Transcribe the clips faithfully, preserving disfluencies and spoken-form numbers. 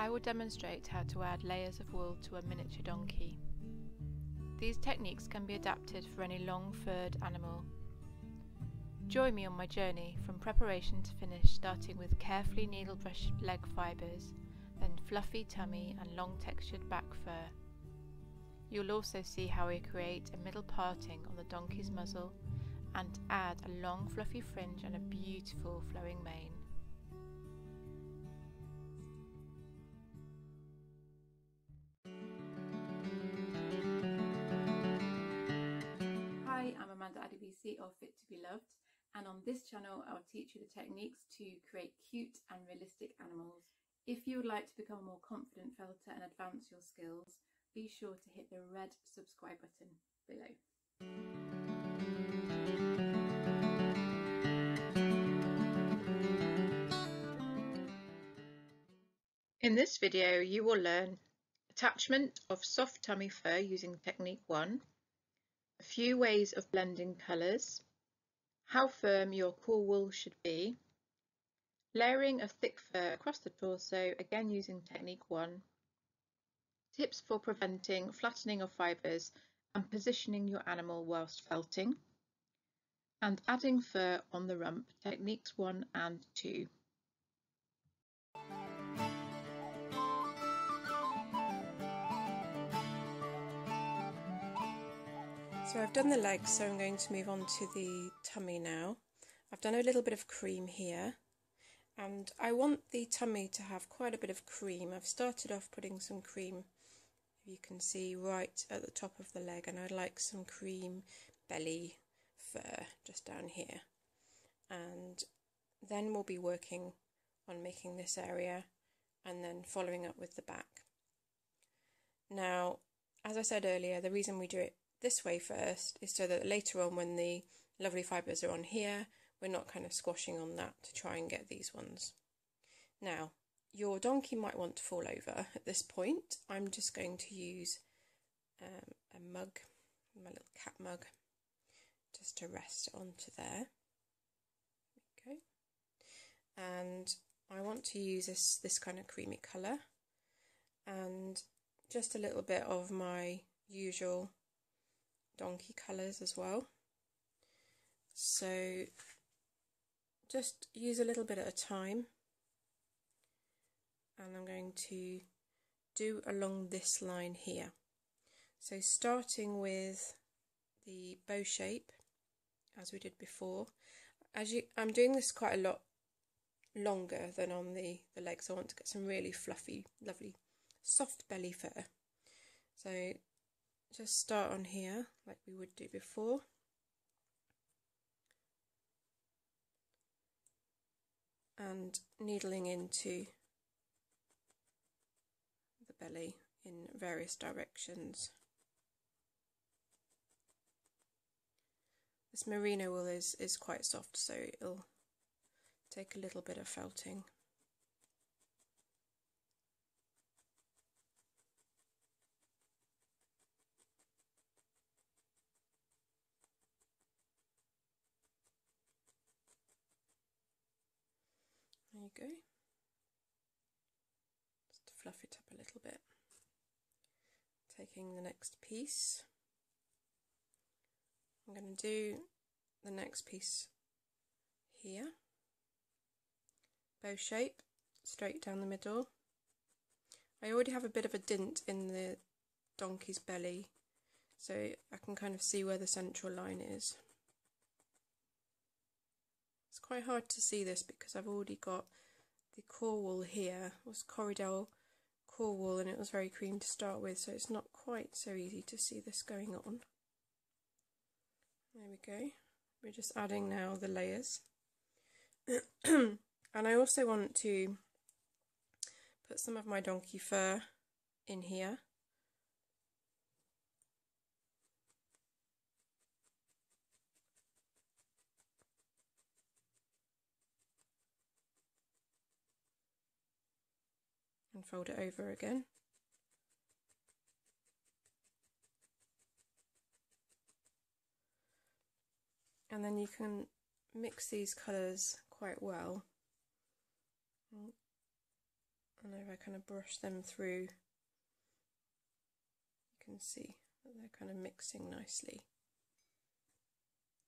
I will demonstrate how to add layers of wool to a miniature donkey. These techniques can be adapted for any long furred animal. Join me on my journey from preparation to finish, starting with carefully needle-brushed leg fibres, then fluffy tummy and long textured back fur. You'll also see how I create a middle parting on the donkey's muzzle and add a long fluffy fringe and a beautiful flowing mane. Hi, I'm Amanda Adebisi of Fit to be Loved, and on this channel I'll teach you the techniques to create cute and realistic animals. If you would like to become a more confident felter and advance your skills, be sure to hit the red subscribe button below. In this video you will learn attachment of soft tummy fur using technique one, a few ways of blending colours, how firm your core wool should be, layering of thick fur across the torso, again using technique one, tips for preventing flattening of fibres and positioning your animal whilst felting, and adding fur on the rump, techniques one and two. So I've done the legs, so I'm going to move on to the tummy now. I've done a little bit of cream here. And I want the tummy to have quite a bit of cream. I've started off putting some cream, if you can see, right at the top of the leg, and I'd like some cream belly fur just down here. And then we'll be working on making this area and then following up with the back. Now, as I said earlier, the reason we do it this way first is so that later on, when the lovely fibres are on here, we're not kind of squashing on that to try and get these ones. Now, your donkey might want to fall over at this point. I'm just going to use um, a mug, my little cat mug, just to rest onto there. There we go. And I want to use this, this kind of creamy colour and just a little bit of my usual donkey colours as well. So just use a little bit at a time, and I'm going to do along this line here. So starting with the bow shape, as we did before. As you, I'm doing this quite a lot longer than on the, the legs. I want to get some really fluffy, lovely, soft belly fur. So just start on here like we would do before. And needling into the belly in various directions. This merino wool is, is quite soft, so it'll take a little bit of felting. There you go, just fluff it up a little bit. Taking the next piece, I'm going to do the next piece here, bow shape, straight down the middle. I already have a bit of a dint in the donkey's belly, so I can kind of see where the central line is. It's quite hard to see this because I've already got the core wool here. It was Corridel core wool and it was very cream to start with, so it's not quite so easy to see this going on. There we go. We're just adding now the layers. And I also want to put some of my donkey fur in here. And fold it over again. And then you can mix these colours quite well. and if I kind of brush them through, you can see that they're kind of mixing nicely.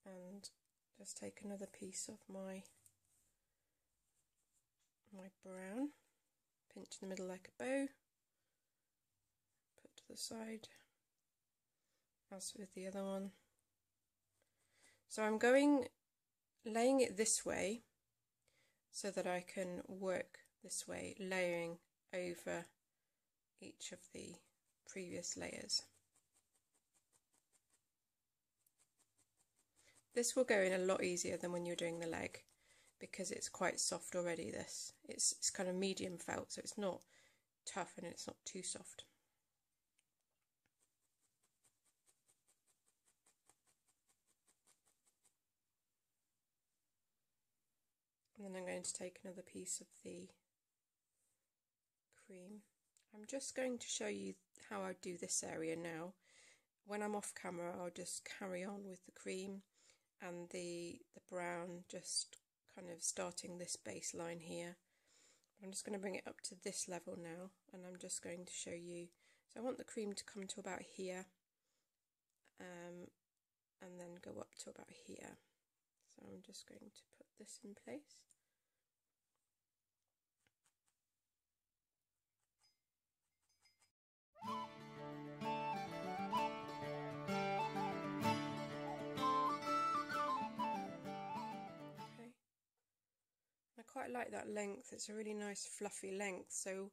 And just take another piece of my my brown, pinch in the middle like a bow, put to the side, as with the other one. So I'm going, laying it this way so that I can work this way, layering over each of the previous layers. This will go in a lot easier than when you're doing the leg, because it's quite soft already. This it's, it's kind of medium felt, so it's not tough and it's not too soft. And then I'm going to take another piece of the cream. I'm just going to show you how I do this area now. When I'm off camera, I'll just carry on with the cream and the, the brown, just kind of starting this baseline here. I'm just going to bring it up to this level now, and I'm just going to show you. So I want the cream to come to about here, um, and then go up to about here. So I'm just going to put this in place. Okay. I quite like that length. It's a really nice fluffy length, so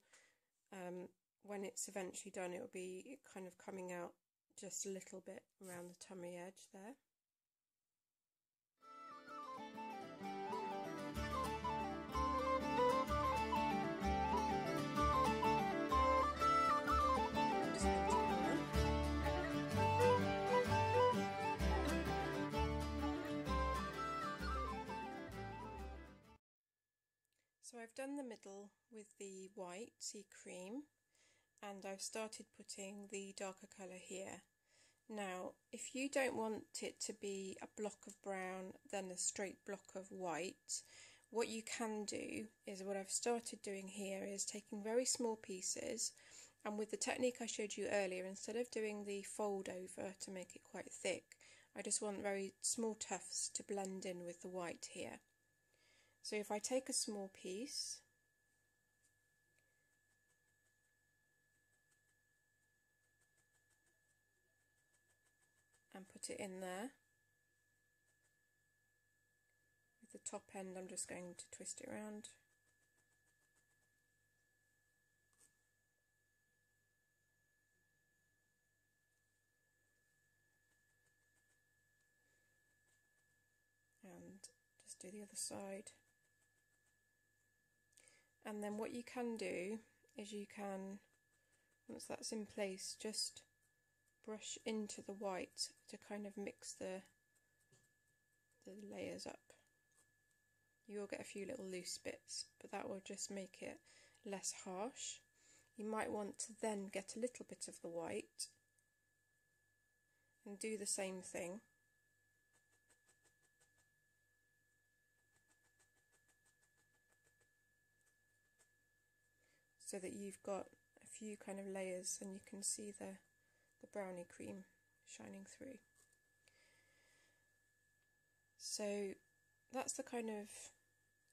um, when it's eventually done, it'll be kind of coming out just a little bit around the tummy edge there. So I've done the middle with the white sea cream, and I've started putting the darker colour here. Now, if you don't want it to be a block of brown, then a straight block of white, what you can do is what I've started doing here is taking very small pieces, and with the technique I showed you earlier, instead of doing the fold over to make it quite thick, I just want very small tufts to blend in with the white here. So if I take a small piece and put it in there, with the top end I'm just going to twist it around. And just do the other side. And then what you can do is you can, once that's in place, just brush into the white to kind of mix the, the layers up. You will get a few little loose bits, but that will just make it less harsh. You might want to then get a little bit of the white and do the same thing. So that you've got a few kind of layers, and you can see the, the brownie cream shining through. So that's the kind of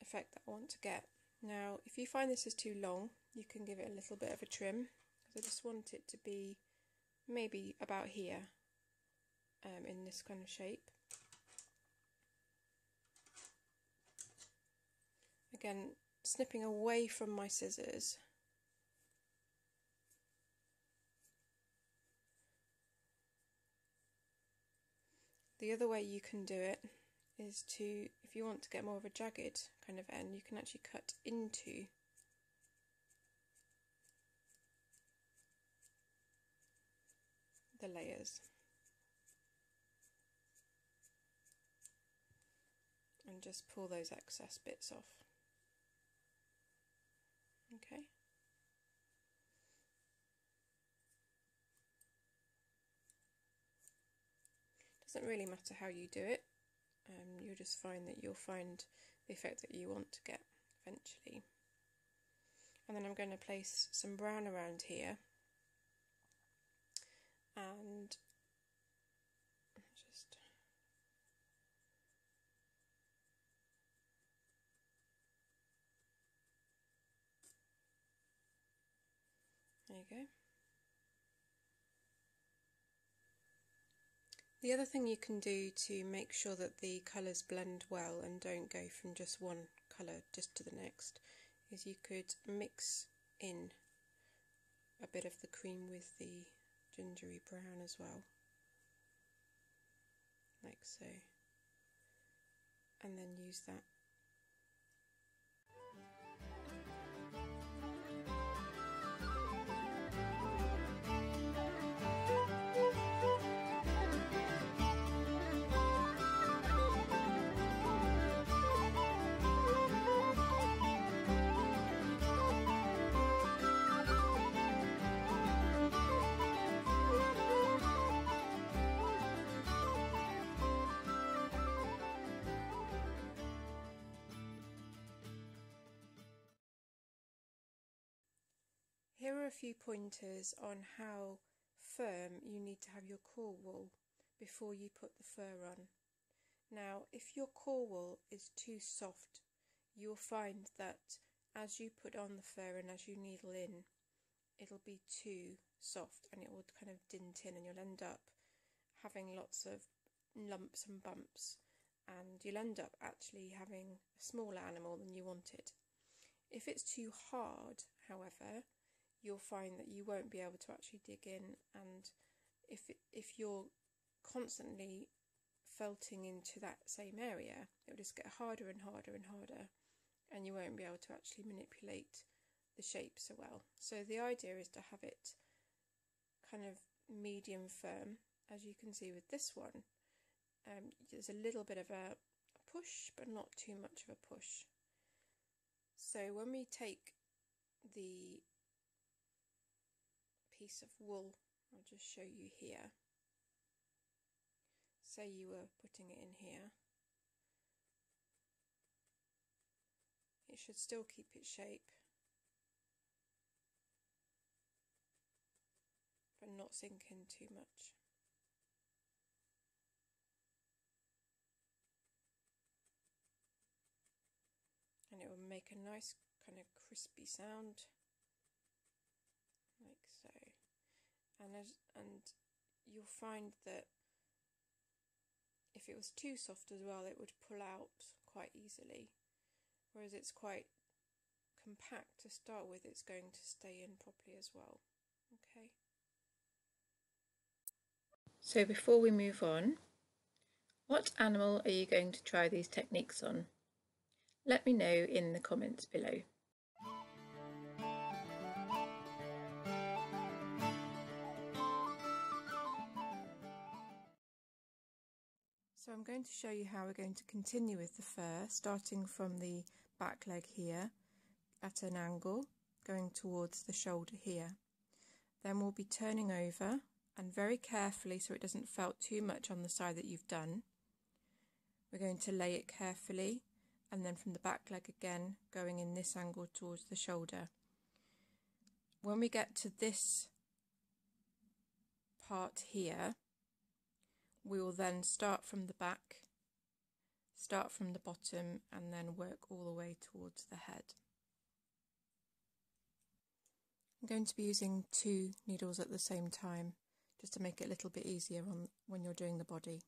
effect that I want to get. Now, if you find this is too long, you can give it a little bit of a trim, because I just want it to be maybe about here, um, in this kind of shape. Again, snipping away from my scissors, the other way you can do it is to, if you want to get more of a jagged kind of end, you can actually cut into the layers and just pull those excess bits off. Okay. Doesn't really matter how you do it, um, you'll just find that you'll find the effect that you want to get eventually. And then I'm going to place some brown around here. And just there you go. The other thing you can do to make sure that the colours blend well and don't go from just one colour just to the next is you could mix in a bit of the cream with the gingery brown as well, like so, and then use that. Here are a few pointers on how firm you need to have your core wool before you put the fur on. Now, if your core wool is too soft, you'll find that as you put on the fur and as you needle in, it'll be too soft and it will kind of dint in, and you'll end up having lots of lumps and bumps, and you'll end up actually having a smaller animal than you wanted. If it's too hard, however, you'll find that you won't be able to actually dig in, and if if you're constantly felting into that same area, it will just get harder and harder and harder, and you won't be able to actually manipulate the shape so well. So the idea is to have it kind of medium firm. As you can see with this one, um, there's a little bit of a push, but not too much of a push. So when we take the piece of wool, I'll just show you here. Say you were putting it in here. It should still keep its shape, but not sink in too much. And it will make a nice kind of crispy sound, like so, and as, and you'll find that if it was too soft as well, it would pull out quite easily, whereas it's quite compact to start with, it's going to stay in properly as well. Okay, so before we move on, what animal are you going to try these techniques on? Let me know in the comments below. So I'm going to show you how we're going to continue with the fur, starting from the back leg here at an angle, going towards the shoulder here. Then we'll be turning over, and very carefully, so it doesn't felt too much on the side that you've done, we're going to lay it carefully, and then from the back leg again, going in this angle towards the shoulder. When we get to this part here, we will then start from the back, start from the bottom, and then work all the way towards the head. I'm going to be using two needles at the same time, just to make it a little bit easier on when you're doing the body.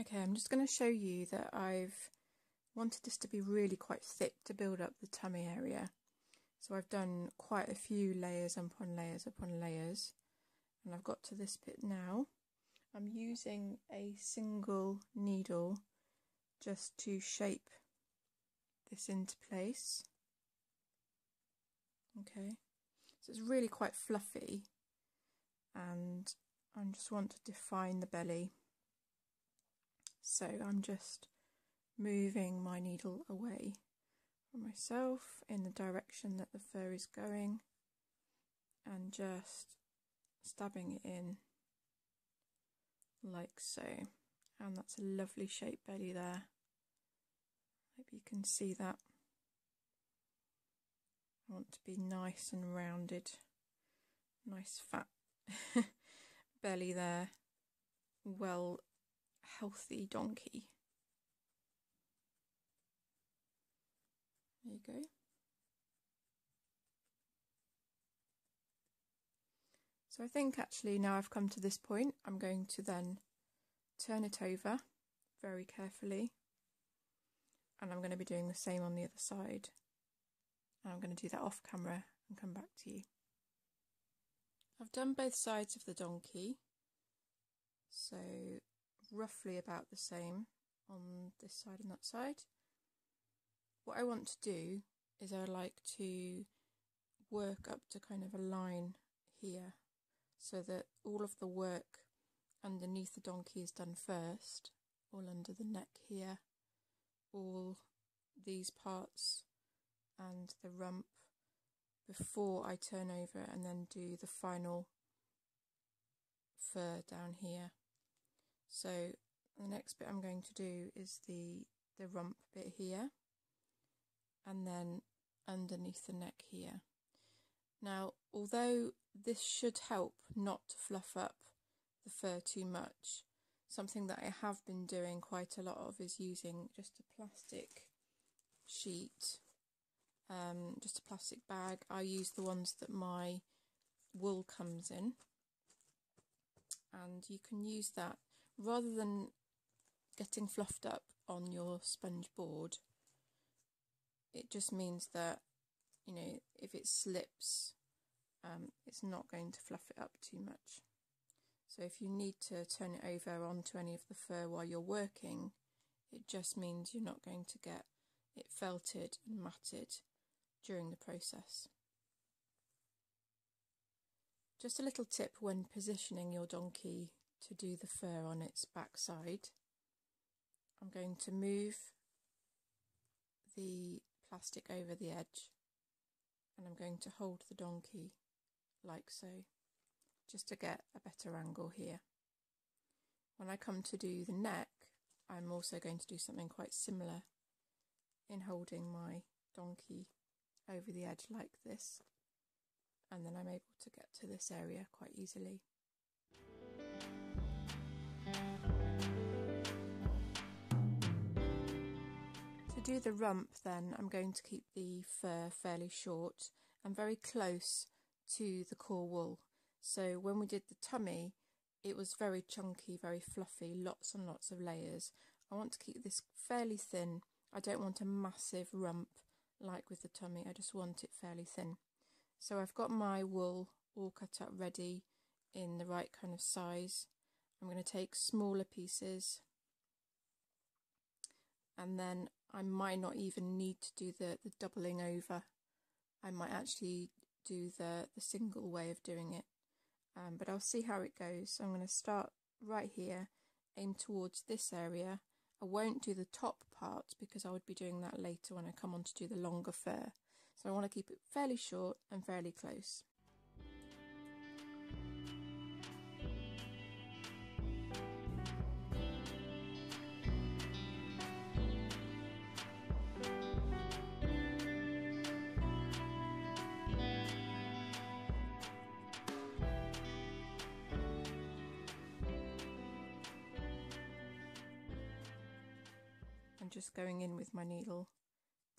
Okay, I'm just going to show you that I've wanted this to be really quite thick to build up the tummy area. So I've done quite a few layers upon layers upon layers, and I've got to this bit now. I'm using a single needle just to shape this into place. Okay, so it's really quite fluffy, and I just want to define the belly. So I'm just moving my needle away from myself in the direction that the fur is going and just stabbing it in like so. And that's a lovely shaped belly there. Hope you can see that. I want to be nice and rounded, nice fat belly there, well healthy donkey. There you go. So I think actually now I've come to this point, I'm going to then turn it over very carefully, and I'm going to be doing the same on the other side, and I'm going to do that off camera and come back to you. I've done both sides of the donkey, so roughly about the same on this side and that side. What I want to do is I like to work up to kind of a line here so that all of the work underneath the donkey is done first, all under the neck here, all these parts and the rump, before I turn over and then do the final fur down here. So the next bit I'm going to do is the, the rump bit here, and then underneath the neck here. Now, although this should help not to fluff up the fur too much, something that I have been doing quite a lot of is using just a plastic sheet, um, just a plastic bag. I use the ones that my wool comes in, and you can use that rather than getting fluffed up on your sponge board. It just means that, you know, if it slips, um, it's not going to fluff it up too much. So if you need to turn it over onto any of the fur while you're working, it just means you're not going to get it felted and matted during the process. Just a little tip when positioning your donkey to do the fur on its backside. I'm going to move the plastic over the edge, and I'm going to hold the donkey like so, just to get a better angle here. When I come to do the neck, I'm also going to do something quite similar in holding my donkey over the edge like this, and then I'm able to get to this area quite easily. Do the rump then. I'm going to keep the fur fairly short and very close to the core wool. So when we did the tummy, it was very chunky, very fluffy, lots and lots of layers. I want to keep this fairly thin. I don't want a massive rump like with the tummy. I just want it fairly thin. So I've got my wool all cut up ready in the right kind of size. I'm going to take smaller pieces, and then I might not even need to do the, the doubling over. I might actually do the, the single way of doing it, um, but I'll see how it goes. So I'm going to start right here, aim towards this area. I won't do the top part because I would be doing that later when I come on to do the longer fur. So I want to keep it fairly short and fairly close. Just going in with my needle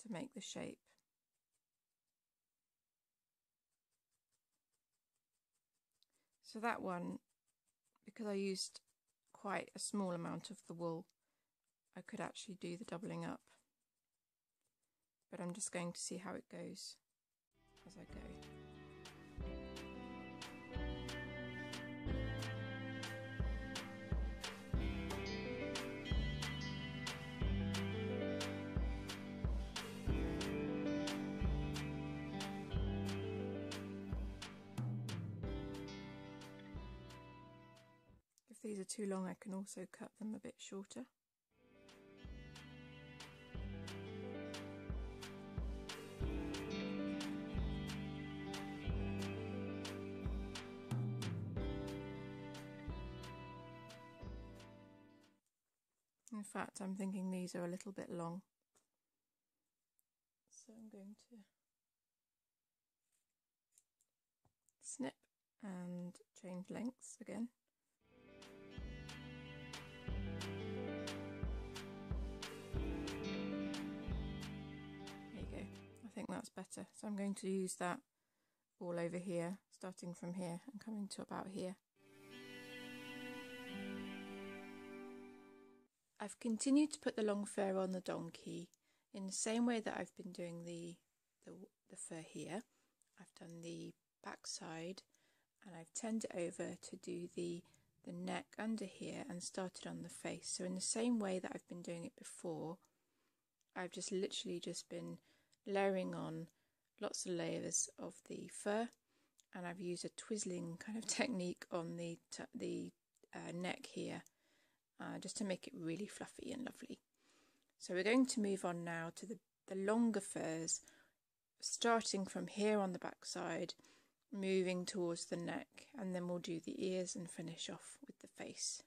to make the shape. So that one, because I used quite a small amount of the wool, I could actually do the doubling up. But I'm just going to see how it goes as I go. These are too long, I can also cut them a bit shorter. In fact, I'm thinking these are a little bit long, so I'm going to snip and change lengths again. I think that's better, so I'm going to use that all over here, starting from here and coming to about here. I've continued to put the long fur on the donkey in the same way that I've been doing the, the, the fur here. I've done the back side and I've turned it over to do the, the neck under here and started on the face. So in the same way that I've been doing it before, I've just literally just been layering on lots of layers of the fur, and I've used a twizzling kind of technique on the t the uh, neck here uh, just to make it really fluffy and lovely. So we're going to move on now to the, the longer furs, starting from here on the back side, moving towards the neck, and then we'll do the ears and finish off with the face.